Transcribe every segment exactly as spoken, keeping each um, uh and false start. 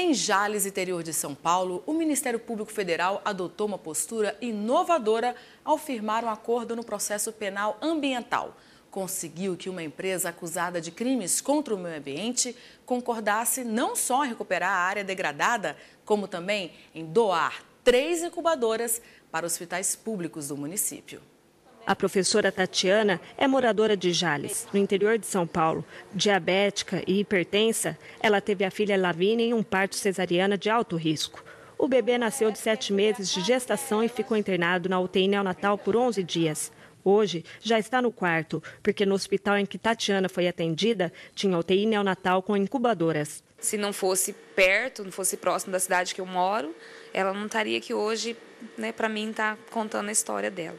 Em Jales, interior de São Paulo, o Ministério Público Federal adotou uma postura inovadora ao firmar um acordo no processo penal ambiental. Conseguiu que uma empresa acusada de crimes contra o meio ambiente concordasse não só em recuperar a área degradada, como também em doar três incubadoras para hospitais públicos do município. A professora Tatiana é moradora de Jales, no interior de São Paulo. Diabética e hipertensa, ela teve a filha Lavínia em um parto cesariana de alto risco. O bebê nasceu de sete meses de gestação e ficou internado na U T I neonatal por onze dias. Hoje, já está no quarto, porque no hospital em que Tatiana foi atendida, tinha U T I neonatal com incubadoras. Se não fosse perto, não fosse próximo da cidade que eu moro, ela não estaria aqui hoje, né, para mim estar contando a história dela.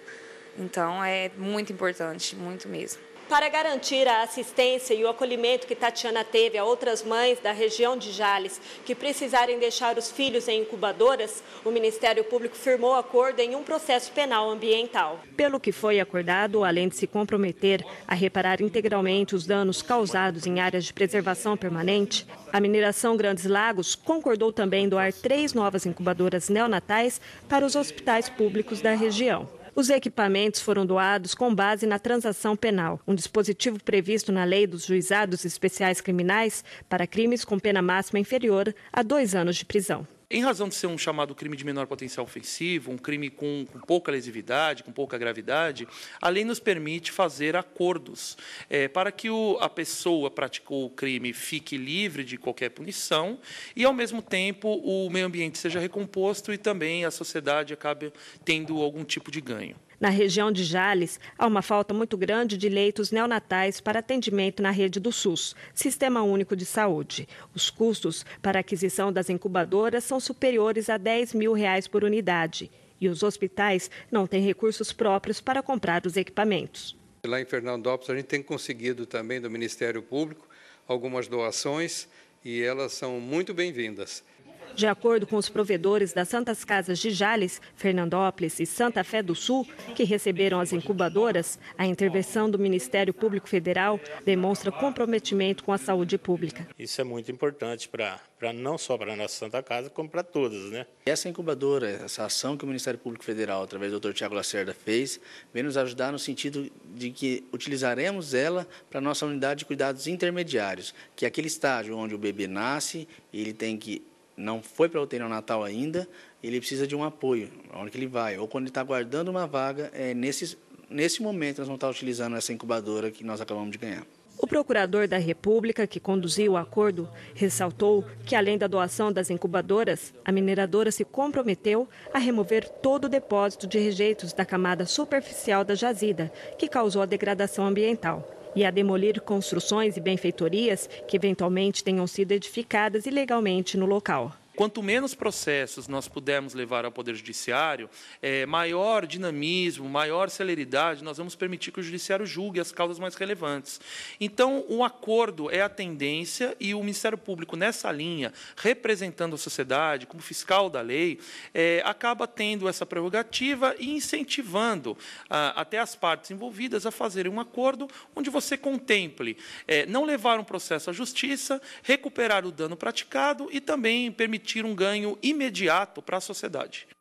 Então, é muito importante, muito mesmo. Para garantir a assistência e o acolhimento que Tatiana teve a outras mães da região de Jales que precisarem deixar os filhos em incubadoras, o Ministério Público firmou acordo em um processo penal ambiental. Pelo que foi acordado, além de se comprometer a reparar integralmente os danos causados em áreas de preservação permanente, a Mineração Grandes Lagos concordou também doar três novas incubadoras neonatais para os hospitais públicos da região. Os equipamentos foram doados com base na transação penal, um dispositivo previsto na Lei dos Juizados Especiais Criminais para crimes com pena máxima inferior a dois anos de prisão. Em razão de ser um chamado crime de menor potencial ofensivo, um crime com, com pouca lesividade, com pouca gravidade, a lei nos permite fazer acordos é, para que o, a pessoa que praticou o crime fique livre de qualquer punição e, ao mesmo tempo, o meio ambiente seja recomposto e também a sociedade acabe tendo algum tipo de ganho. Na região de Jales, há uma falta muito grande de leitos neonatais para atendimento na rede do SUS, Sistema Único de Saúde. Os custos para a aquisição das incubadoras são superiores a dez mil reais por unidade. E os hospitais não têm recursos próprios para comprar os equipamentos. Lá em Fernandópolis, a gente tem conseguido também do Ministério Público algumas doações e elas são muito bem-vindas. De acordo com os provedores das Santas Casas de Jales, Fernandópolis e Santa Fé do Sul, que receberam as incubadoras, a intervenção do Ministério Público Federal demonstra comprometimento com a saúde pública. Isso é muito importante para não só para a nossa Santa Casa, como para todas, né? Essa incubadora, essa ação que o Ministério Público Federal, através do doutor Thiago Lacerda, fez, vem nos ajudar no sentido de que utilizaremos ela para a nossa unidade de cuidados intermediários, que é aquele estágio onde o bebê nasce, ele tem que... não foi para o U T I neonatal ainda, ele precisa de um apoio, onde que ele vai. Ou quando ele está aguardando uma vaga, é nesse, nesse momento nós vamos estar utilizando essa incubadora que nós acabamos de ganhar. O procurador da República, que conduziu o acordo, ressaltou que, além da doação das incubadoras, a mineradora se comprometeu a remover todo o depósito de rejeitos da camada superficial da jazida, que causou a degradação ambiental, e a demolir construções e benfeitorias que eventualmente tenham sido edificadas ilegalmente no local. Quanto menos processos nós pudermos levar ao Poder Judiciário, é, maior dinamismo, maior celeridade, nós vamos permitir que o Judiciário julgue as causas mais relevantes. Então, o acordo é a tendência e o Ministério Público, nessa linha, representando a sociedade, como fiscal da lei, é, acaba tendo essa prerrogativa e incentivando a, até as partes envolvidas a fazerem um acordo onde você contemple é, não levar um processo à justiça, recuperar o dano praticado e também permitir um ganho imediato para a sociedade.